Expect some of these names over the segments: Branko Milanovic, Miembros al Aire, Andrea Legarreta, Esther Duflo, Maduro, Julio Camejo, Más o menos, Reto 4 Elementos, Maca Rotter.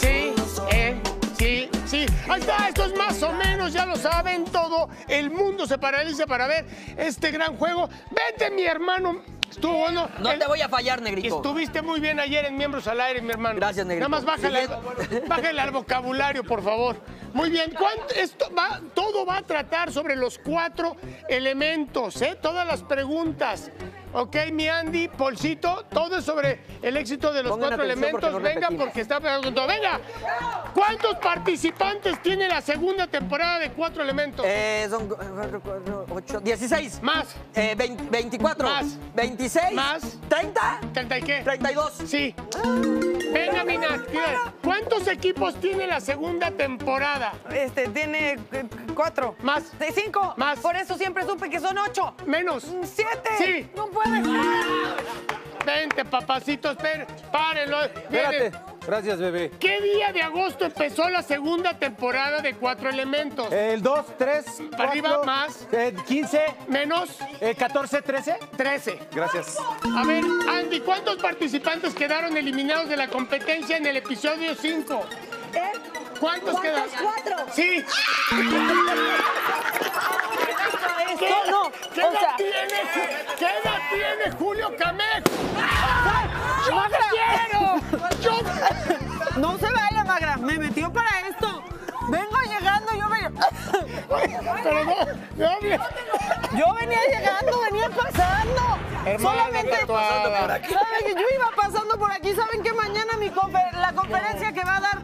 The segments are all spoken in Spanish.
Sí. Ahí está, esto es Más o Menos, ya lo saben, todo el mundo se paraliza para ver este gran juego. Vente, mi hermano. Estuvo bueno. No te voy a fallar, Negrito. Estuviste muy bien ayer en Miembros al Aire, mi hermano. Gracias, Negrito. Nada más bájale al vocabulario, por favor. Muy bien. Todo va a tratar sobre los 4 elementos, ¿eh? Todas las preguntas. Ok, mi Andy, Polcito, todo es sobre el éxito de los 4 elementos. Porque venga, porque está preguntando. Venga, ¿cuántos participantes tiene la segunda temporada de 4 elementos? Son 8, 16. Más. 20, 24. Más. 26. Más. 30. ¿30 y qué? 32. Sí. Venga, mi Nat, ¿cuántos equipos tiene la segunda temporada? Tiene 4. Más. 5. Más. Por eso siempre supe que son 8. Menos. 7. Sí. No puede ser. Vente, papacitos, párenlo. Espérate. Gracias, bebé. ¿Qué día de agosto empezó la segunda temporada de 4 elementos? El 2, 3, 4, arriba, más. 15. Menos. 14, 13. 13. Gracias. A ver, Andy, ¿cuántos participantes quedaron eliminados de la competencia en el episodio 5? ¿Cuántos quedaron? 4. Sí. ¿Qué edad tiene Julio Camejo? ¡Yo quiero! No se vale, Magra. Me metió para esto. Vengo llegando, Pero yo venía llegando, venía pasando. Solamente yo iba pasando por aquí. ¿Saben que mañana la conferencia que va a dar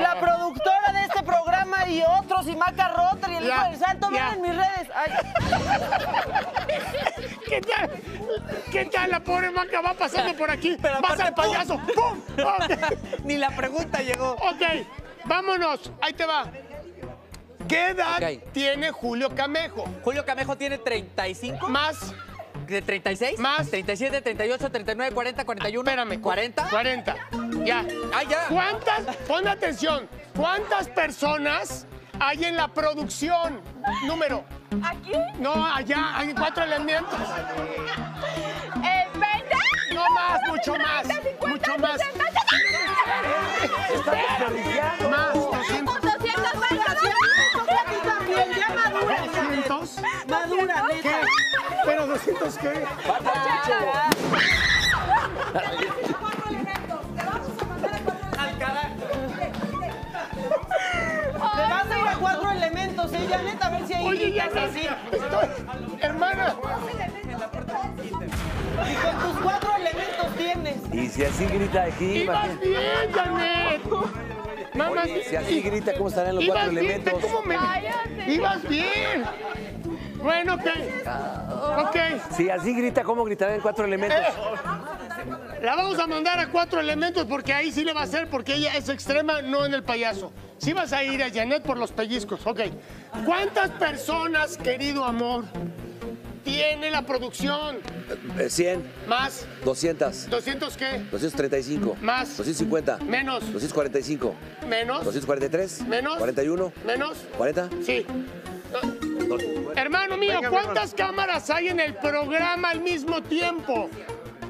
la productora de este programa y otros, y Maca Rotter y el hijo del santo, ven en mis redes? Ay. ¿Qué tal? La pobre Maca va pasando por aquí. Pasa el payaso. ¡Pum! Ni la pregunta llegó. Ok, vámonos. Ahí te va. ¿Qué edad tiene Julio Camejo? Julio Camejo tiene 35. Más. ¿De 36? Más. 37, 38, 39, 40, 41. Espérame. 40. 40. Ya. Ah, ya. Pon atención. ¿Cuántas personas hay en la producción? Número. ¿Aquí? No, allá. Hay 4 elementos. ¿20? No más, mucho más. 50, mucho más. 60, 70. Más. 200. 200. Madura, ¿qué? ¿Pero 200 qué? Ella, neta, a ver si hay... Oye, ya así. Hermana. Y con tus 4 elementos tienes. Y si así grita aquí... ¡Ibas bien, Janet! Mamá, oye, si así grita, ¿cómo estarán los 4 elementos? ¡Ibas bien! Bueno, ok. Si así grita, ¿cómo gritarán 4 elementos? La vamos a mandar a 4 elementos porque ahí sí le va a hacer, porque ella es extrema, no en el payaso. Sí vas a ir a Janet por los pellizcos, ok. ¿Cuántas personas, querido amor, tiene la producción? 100. Más. 200. ¿200 qué? 235. Más. 250. Menos. 245. Menos. 243. Menos. 41. Menos. 40. Sí. Hermano mío, venga, ¿cuántas cámaras hay en el programa al mismo tiempo?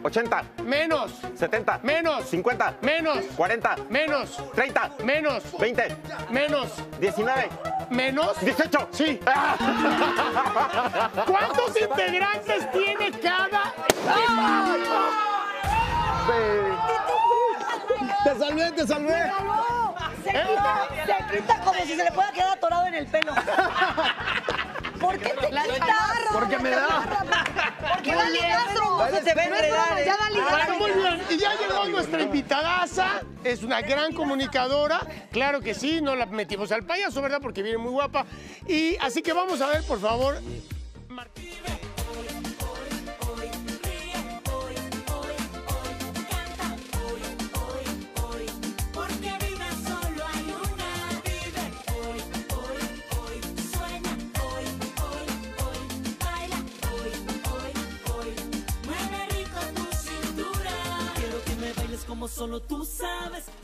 80. Menos. 70. Menos. 50. Menos. 40. Menos. 30. Menos. 20. Menos. 19. Menos. 18. Sí. ¿Cuántos integrantes tiene cada equipo? Te salvé. Se quita como si se le pueda quedar atorado en el pelo. ¿Por qué te quitas? Porque me da. ¡Qué da ligazo! Se ve enredar, ya da ligazo. Muy bien, y ya llegó nuestra invitadaza. Es una gran comunicadora. Claro que sí, no la metimos al payaso, ¿verdad? Porque viene muy guapa. Y así que vamos a ver, por favor, Martín. Como solo tú sabes.